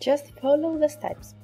Just follow the steps.